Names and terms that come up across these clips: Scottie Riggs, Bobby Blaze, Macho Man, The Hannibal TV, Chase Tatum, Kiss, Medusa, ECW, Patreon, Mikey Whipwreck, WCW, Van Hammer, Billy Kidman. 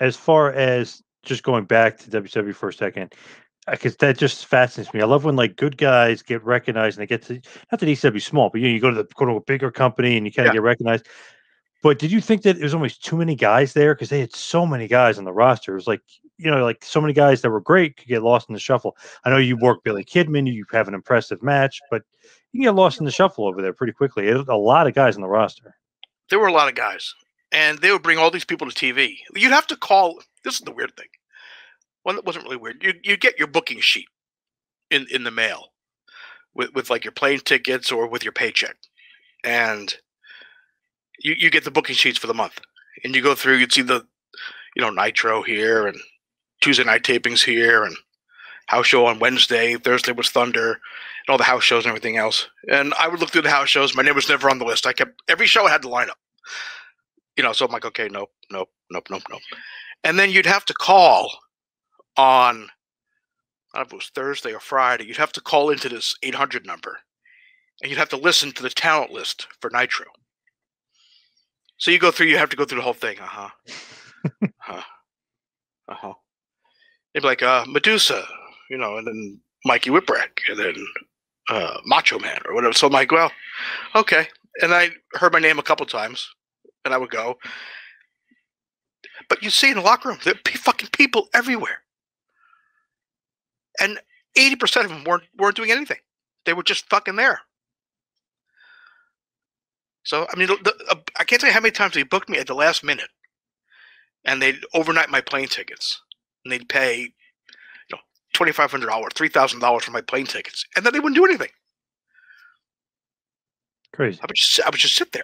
as far as just going back to WCW for a second, because that just fascinates me. I love when like good guys get recognized and they get to, not that ECW small, but you go to the quote unquote bigger company and you kind of get recognized. But did you think that it was almost too many guys there? Because they had so many guys on the roster. It was like, you know, like so many guys that were great could get lost in the shuffle. I know you work Billy Kidman, you have an impressive match, but you can get lost in the shuffle over there pretty quickly. It was a lot of guys on the roster. There were a lot of guys, and they would bring all these people to TV. You'd have to call. This is the weird thing. One that wasn't really weird. You'd get your booking sheet in the mail with like your plane tickets or with your paycheck, and you get the booking sheets for the month, and you go through. You'd see the, you know, Nitro here and Tuesday night tapings here and house show on Wednesday. Thursday was Thunder and all the house shows and everything else. And I would look through the house shows. My name was never on the list. I kept every show I had to line up, you know. So I'm like, okay, nope, nope, nope, nope, nope. And then you'd have to call on, I don't know if it was Thursday or Friday. You'd have to call into this 800 number, and you'd have to listen to the talent list for Nitro. So you go through, you have to go through the whole thing. They'd be like, Medusa, you know, and then Mikey Whipwreck, and then Macho Man or whatever. So I'm like, well, okay. And I heard my name a couple times, and I would go. But you see in the locker room, there'd be fucking people everywhere. And 80% of them weren't doing anything. They were just fucking there. So, I mean, I can't tell you how many times they booked me at the last minute, and they'd overnight my plane tickets, and they'd pay, you know, $2,500, $3,000 for my plane tickets, and then they wouldn't do anything. Crazy. I would just sit there.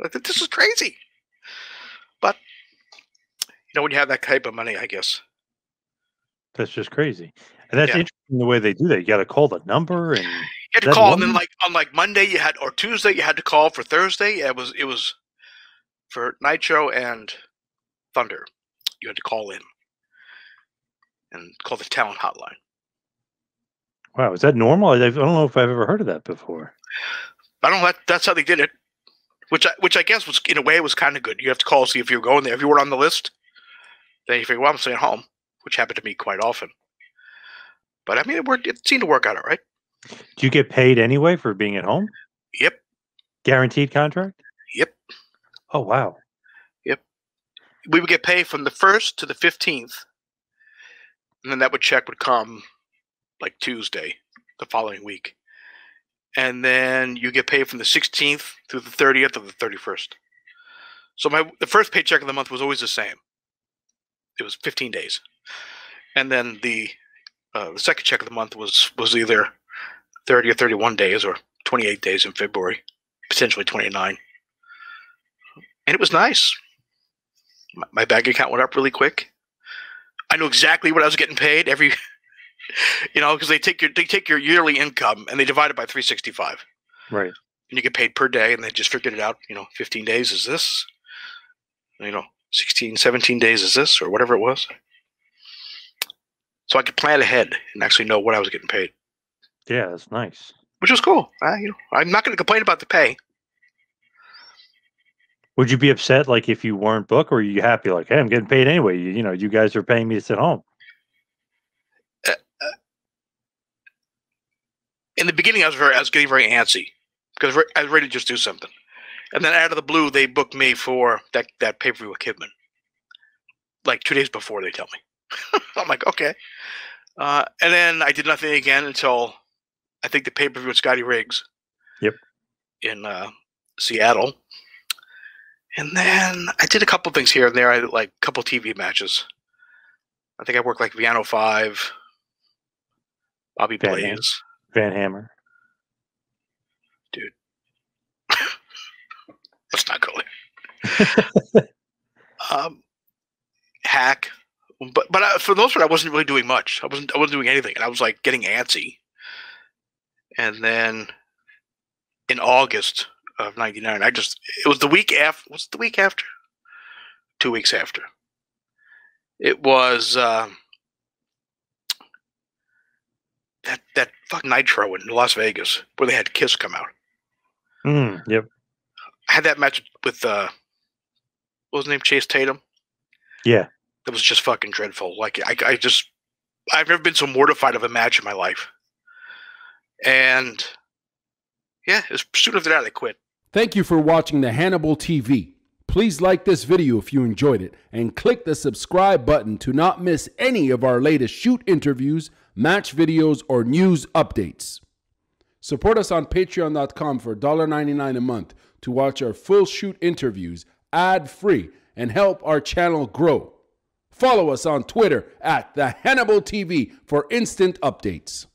Like, this is crazy. But, you know, when you have that type of money, I guess. That's just crazy. And that's interesting the way they do that. You got to call the number and... You had to call, and then like on like Monday you had, or Tuesday you had to call for Thursday. It was for Nitro and Thunder. You had to call in and call the talent hotline. Wow, is that normal? I don't know if I've ever heard of that before. I don't know. That's how they did it, which I guess was, in a way, it was kind of good. You have to call, see if you were going there. If you were on the list, then you figure, well, I'm staying home, which happened to me quite often. But I mean, it seemed to work out all right. Do you get paid anyway for being at home? Yep. Guaranteed contract? Yep. Oh, wow. Yep. We would get paid from the 1st to the 15th. And then that check would come like Tuesday the following week. And then you get paid from the 16th through the 30th or the 31st. So the first paycheck of the month was always the same. It was 15 days. And then the second check of the month was either 30 or 31 days or 28 days in February, potentially 29. And it was nice. My bank account went up really quick. I knew exactly what I was getting paid every, you know, because they take your yearly income and they divide it by 365. Right. And you get paid per day, and they just figured it out, you know, 15 days is this, you know, 16, 17 days is this, or whatever it was. So I could plan ahead and actually know what I was getting paid. Yeah, that's nice. Which was cool. I'm not going to complain about the pay. Would you be upset, like, if you weren't booked, or are you happy, like, hey, I'm getting paid anyway? You know, you guys are paying me to sit home. In the beginning, I was getting very antsy because I was ready to just do something. And then out of the blue, they booked me for that pay-per-view with Kidman. Like 2 days before, they tell me. I'm like, okay. And then I did nothing again until... I think the pay-per-view with Scottie Riggs. Yep. In Seattle. And then I did a couple things here and there. I did like a couple TV matches. I think I worked like Viano 5, Bobby Blaze. Van Hammer. Dude. Let's not go there. Hack. But for the most part, I wasn't really doing much. I wasn't doing anything. And I was like getting antsy. And then in August of '99, it was the week after. What's the week after? 2 weeks after. It was that fucking Nitro in Las Vegas where they had Kiss come out. Mm, yep. I had that match with what was his name? Chase Tatum. Yeah. that was just fucking dreadful. Like I've never been so mortified of a match in my life. And yeah, soon after that, I quit. Thank you for watching the Hannibal TV. Please like this video if you enjoyed it, and click the subscribe button to not miss any of our latest shoot interviews, match videos, or news updates. Support us on patreon.com for $1.99 a month to watch our full shoot interviews ad-free and help our channel grow. Follow us on Twitter at The Hannibal TV for instant updates.